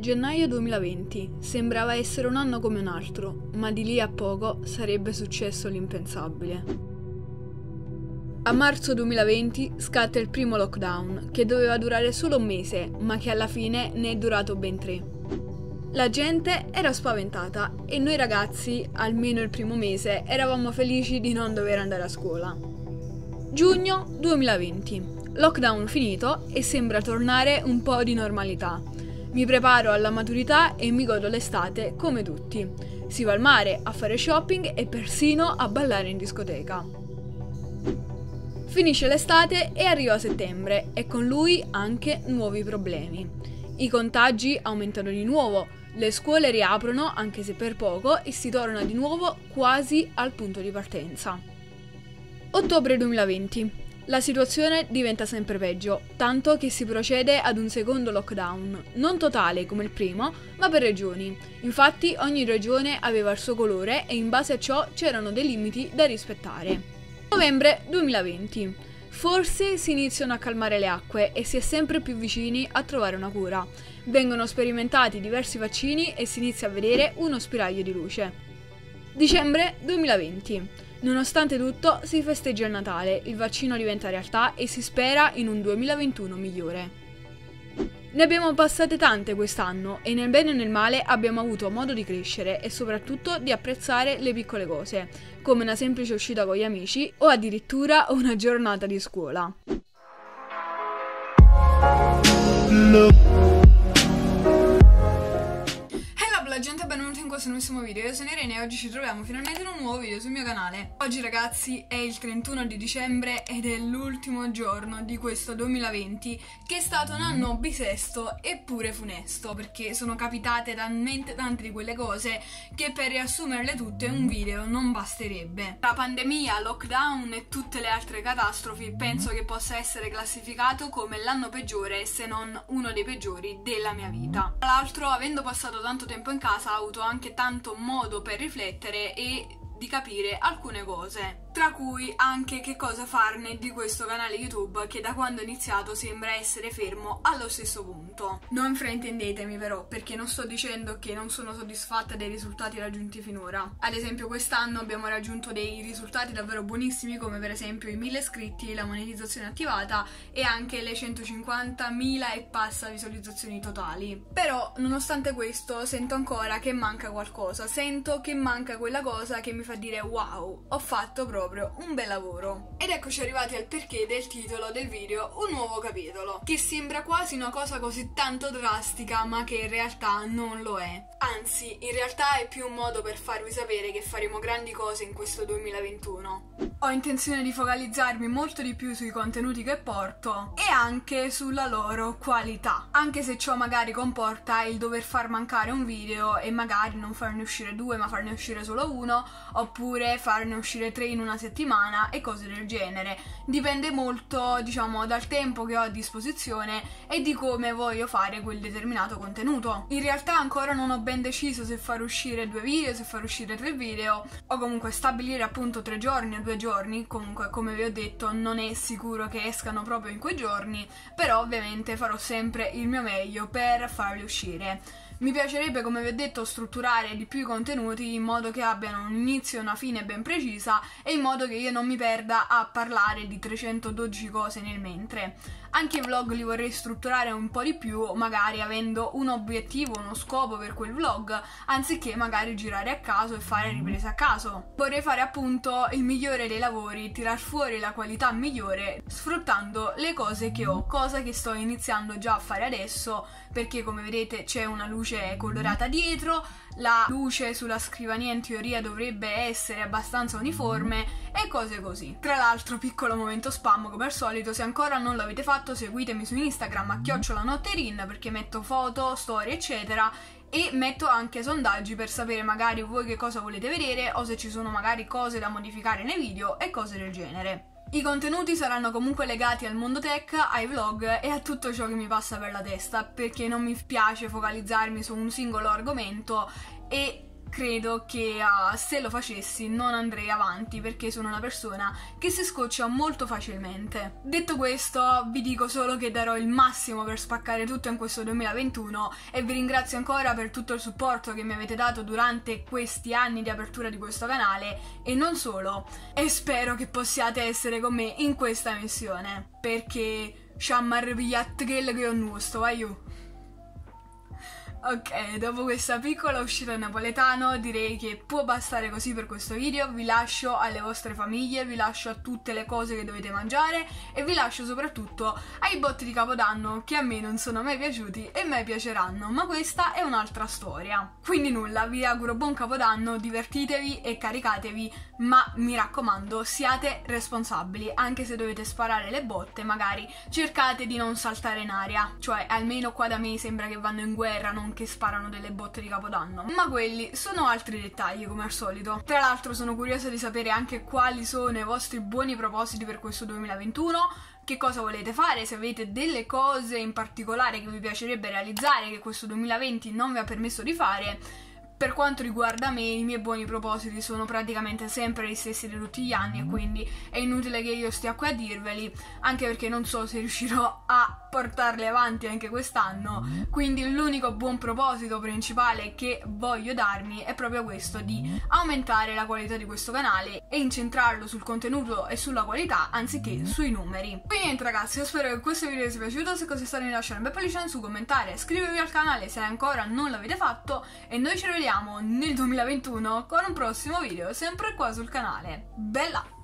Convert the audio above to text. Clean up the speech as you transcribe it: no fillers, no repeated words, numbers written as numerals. Gennaio 2020 sembrava essere un anno come un altro, ma di lì a poco sarebbe successo l'impensabile. A marzo 2020 scatta il primo lockdown, che doveva durare solo un mese, ma che alla fine ne è durato ben 3. La gente era spaventata e noi ragazzi, almeno il primo mese, eravamo felici di non dover andare a scuola. Giugno 2020. Lockdown finito e sembra tornare un po' di normalità. Mi preparo alla maturità e mi godo l'estate come tutti. Si va al mare, a fare shopping e persino a ballare in discoteca. Finisce l'estate e arriva settembre e con lui anche nuovi problemi. I contagi aumentano di nuovo, le scuole riaprono anche se per poco e si torna di nuovo quasi al punto di partenza. Ottobre 2020. La situazione diventa sempre peggio, tanto che si procede ad un secondo lockdown, non totale come il primo, ma per regioni. Infatti ogni regione aveva il suo colore e in base a ciò c'erano dei limiti da rispettare. Novembre 2020. Forse si iniziano a calmare le acque e si è sempre più vicini a trovare una cura. Vengono sperimentati diversi vaccini e si inizia a vedere uno spiraglio di luce. Dicembre 2020. Nonostante tutto si festeggia il Natale, il vaccino diventa realtà e si spera in un 2021 migliore. Ne abbiamo passate tante quest'anno e nel bene e nel male abbiamo avuto modo di crescere e soprattutto di apprezzare le piccole cose, come una semplice uscita con gli amici o addirittura una giornata di scuola. Questo nuovissimo video, io sono Irene e oggi ci troviamo finalmente in un nuovo video sul mio canale. Oggi ragazzi è il 31 di dicembre ed è l'ultimo giorno di questo 2020 che è stato un anno bisesto eppure funesto, perché sono capitate talmente tante di quelle cose che per riassumerle tutte un video non basterebbe. Tra pandemia, lockdown e tutte le altre catastrofi penso che possa essere classificato come l'anno peggiore, se non uno dei peggiori della mia vita. Tra l'altro, avendo passato tanto tempo in casa, ho avuto anche tanto modo per riflettere e di capire alcune cose, tra cui anche che cosa farne di questo canale YouTube che da quando è iniziato sembra essere fermo allo stesso punto. Non fraintendetemi però, perché non sto dicendo che non sono soddisfatta dei risultati raggiunti finora. Ad esempio quest'anno abbiamo raggiunto dei risultati davvero buonissimi, come per esempio i 1000 iscritti, la monetizzazione attivata e anche le 150.000 e passa visualizzazioni totali. Però nonostante questo sento ancora che manca qualcosa, sento che manca quella cosa che mi fa dire wow, ho fatto proprio un bel lavoro. Ed eccoci arrivati al perché del titolo del video, un nuovo capitolo, che sembra quasi una cosa così tanto drastica ma che in realtà non lo è. Anzi, in realtà è più un modo per farvi sapere che faremo grandi cose in questo 2021. Ho intenzione di focalizzarmi molto di più sui contenuti che porto e anche sulla loro qualità, anche se ciò magari comporta il dover far mancare un video e magari non farne uscire due ma farne uscire solo uno, oppure farne uscire tre in una settimana e cose del genere. Dipende molto, diciamo, dal tempo che ho a disposizione e di come voglio fare quel determinato contenuto. In realtà ancora non ho ben deciso se far uscire 2 video, se far uscire 3 video o comunque stabilire appunto 3 giorni o 2 giorni. Comunque, come vi ho detto, non è sicuro che escano proprio in quei giorni, però ovviamente farò sempre il mio meglio per farli uscire. Mi piacerebbe, come vi ho detto, strutturare di più i contenuti in modo che abbiano un inizio e una fine ben precisa e in modo che io non mi perda a parlare di 312 cose nel mentre. Anche i vlog li vorrei strutturare un po' di più, magari avendo un obiettivo, uno scopo per quel vlog, anziché magari girare a caso e fare riprese a caso. Vorrei fare appunto il migliore dei lavori, tirar fuori la qualità migliore sfruttando le cose che ho, cosa che sto iniziando già a fare adesso, perché come vedete c'è una luce colorata dietro, la luce sulla scrivania in teoria dovrebbe essere abbastanza uniforme e cose così. Tra l'altro, piccolo momento spam come al solito, se ancora non l'avete fatto seguitemi su Instagram a @notterin, perché metto foto, storie eccetera e metto anche sondaggi per sapere magari voi che cosa volete vedere o se ci sono magari cose da modificare nei video e cose del genere. I contenuti saranno comunque legati al mondo tech, ai vlog e a tutto ciò che mi passa per la testa, perché non mi piace focalizzarmi su un singolo argomento e credo che se lo facessi non andrei avanti, perché sono una persona che si scoccia molto facilmente. Detto questo, vi dico solo che darò il massimo per spaccare tutto in questo 2021 e vi ringrazio ancora per tutto il supporto che mi avete dato durante questi anni di apertura di questo canale e non solo, e spero che possiate essere con me in questa missione, perché ci ha maravigliato quello che ho nuosto, vai io. Ok, dopo questa piccola uscita in napoletano direi che può bastare così per questo video. Vi lascio alle vostre famiglie, vi lascio a tutte le cose che dovete mangiare e vi lascio soprattutto ai botti di Capodanno, che a me non sono mai piaciuti e mai piaceranno, ma questa è un'altra storia. Quindi nulla, vi auguro buon Capodanno, divertitevi e caricatevi, ma mi raccomando siate responsabili, anche se dovete sparare le botte magari cercate di non saltare in aria, cioè almeno qua da me sembra che vanno in guerra, non che sparano delle botte di Capodanno, ma quelli sono altri dettagli come al solito. Tra l'altro sono curiosa di sapere anche quali sono i vostri buoni propositi per questo 2021, che cosa volete fare, se avete delle cose in particolare che vi piacerebbe realizzare che questo 2020 non vi ha permesso di fare. Per quanto riguarda me, i miei buoni propositi sono praticamente sempre gli stessi di tutti gli anni e quindi è inutile che io stia qui a dirveli, anche perché non so se riuscirò a portarli avanti anche quest'anno. Quindi l'unico buon proposito principale che voglio darmi è proprio questo, di aumentare la qualità di questo canale e incentrarlo sul contenuto e sulla qualità anziché sui numeri. Quindi niente ragazzi, io spero che questo video vi sia piaciuto, se così è stato lasciate un bel pollice in su, commentare, iscrivetevi al canale se ancora non l'avete fatto e noi ci vediamo nel 2021 con un prossimo video sempre qua sul canale. Bella!